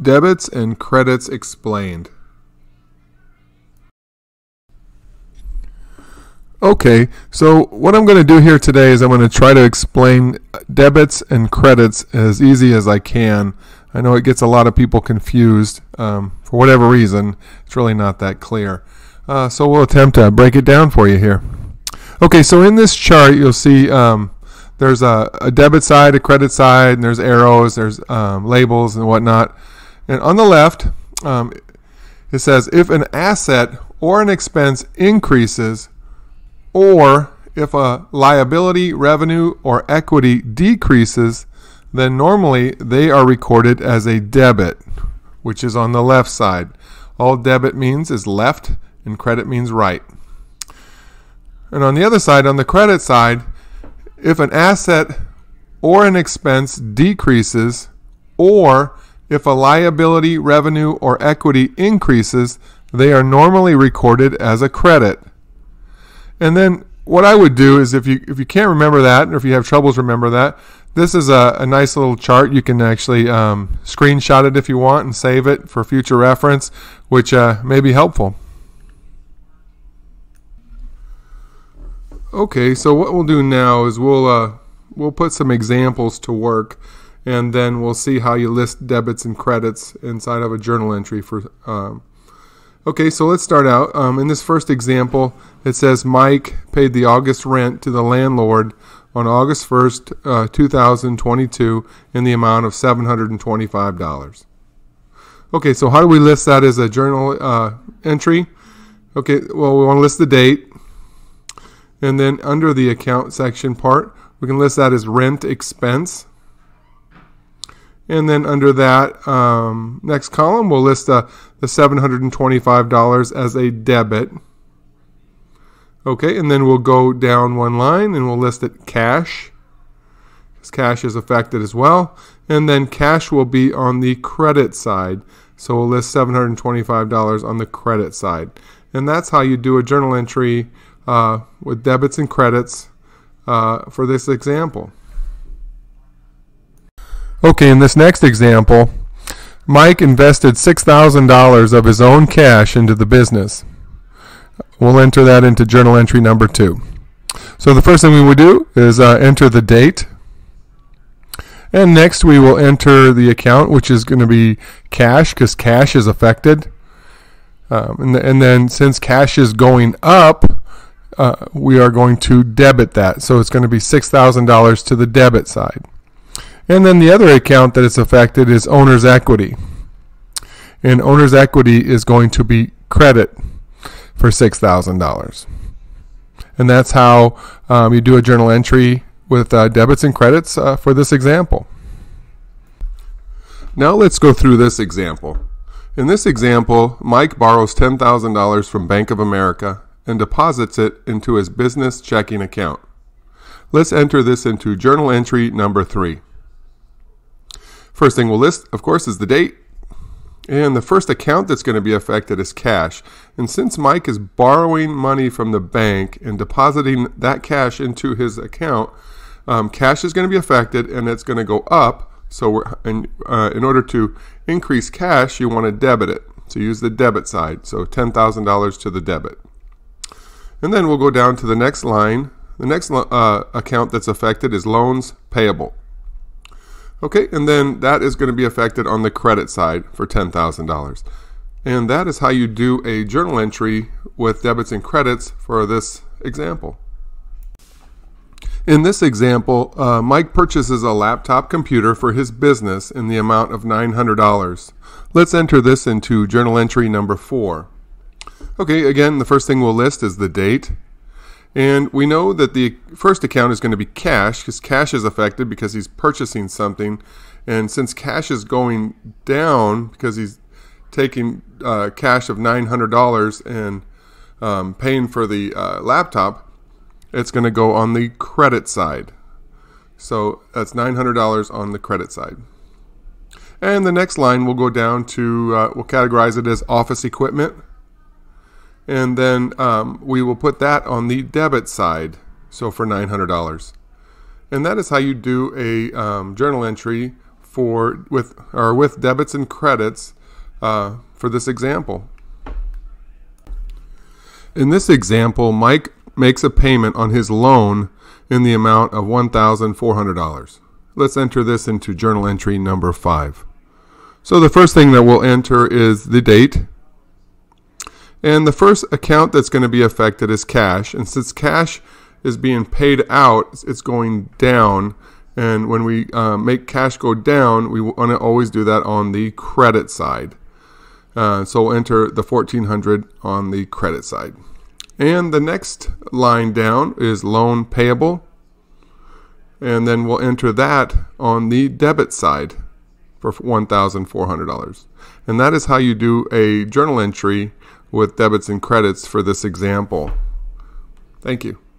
Debits and credits explained. Okay, so what I'm going to do here today is I'm going to try to explain debits and credits as easy as I can. I know it gets a lot of people confused. For whatever reason, it's really not that clear. So we'll attempt to break it down for you here. Okay, so in this chart you'll see there's a debit side, a credit side, and there's arrows, there's labels and whatnot. And on the left, it says if an asset or an expense increases, or if a liability, revenue, or equity decreases, then normally they are recorded as a debit, which is on the left side. All debit means is left, and credit means right. And on the other side, on the credit side, if an asset or an expense decreases, or if a liability, revenue, or equity increases, they are normally recorded as a credit. And then what I would do is if you can't remember that, or if you have troubles remember that, this is a nice little chart. You can actually screenshot it if you want and save it for future reference, which may be helpful. Okay, so what we'll do now is we'll put some examples to work, and then we'll see how you list debits and credits inside of a journal entry for. Okay, so let's start out. In this first example, it says Mike paid the August rent to the landlord on August 1st, 2022 in the amount of $725. Okay, so how do we list that as a journal entry? Okay, well, we want to list the date. And then under the account section part, we can list that as rent expense. And then under that next column, we'll list the $725 as a debit. Okay, and then we'll go down one line and we'll list it cash, because cash is affected as well. And then cash will be on the credit side. So we'll list $725 on the credit side. And that's how you do a journal entry with debits and credits for this example. Okay, in this next example, Mike invested $6,000 of his own cash into the business. We'll enter that into journal entry number 2. So the first thing we would do is enter the date. And next we will enter the account, which is going to be cash, because cash is affected. And then since cash is going up, we are going to debit that. So it's going to be $6,000 to the debit side. And then the other account that it's affected is owner's equity. And owner's equity is going to be credit for $6,000. And that's how you do a journal entry with debits and credits for this example. Now let's go through this example. In this example, Mike borrows $10,000 from Bank of America and deposits it into his business checking account. Let's enter this into journal entry number 3. First thing we'll list, of course, is the date. And the first account that's going to be affected is cash. And since Mike is borrowing money from the bank and depositing that cash into his account, cash is going to be affected and it's going to go up. So in order to increase cash, you want to debit it. So use the debit side. So $10,000 to the debit. And then we'll go down to the next line. The next account that's affected is loans payable. Okay, and then that is going to be affected on the credit side for $10,000. And that is how you do a journal entry with debits and credits for this example. In this example, Mike purchases a laptop computer for his business in the amount of $900. Let's enter this into journal entry number 4. Okay, again, the first thing we'll list is the date. And we know that the first account is going to be cash, because cash is affected because he's purchasing something. And since cash is going down because he's taking cash of $900 and paying for the laptop, it's going to go on the credit side. So that's $900 on the credit side. And the next line we'll go down to, we'll categorize it as office equipment. And then we will put that on the debit side, so for $900. And that is how you do a journal entry with debits and credits for this example. In this example, Mike makes a payment on his loan in the amount of $1,400. Let's enter this into journal entry number 5. So the first thing that we'll enter is the date. And the first account that's going to be affected is cash. And since cash is being paid out, it's going down. And when we make cash go down, we want to always do that on the credit side. So we'll enter the $1,400 on the credit side. And the next line down is loan payable. And then we'll enter that on the debit side for $1,400. And that is how you do a journal entry with debits and credits for this example. Thank you.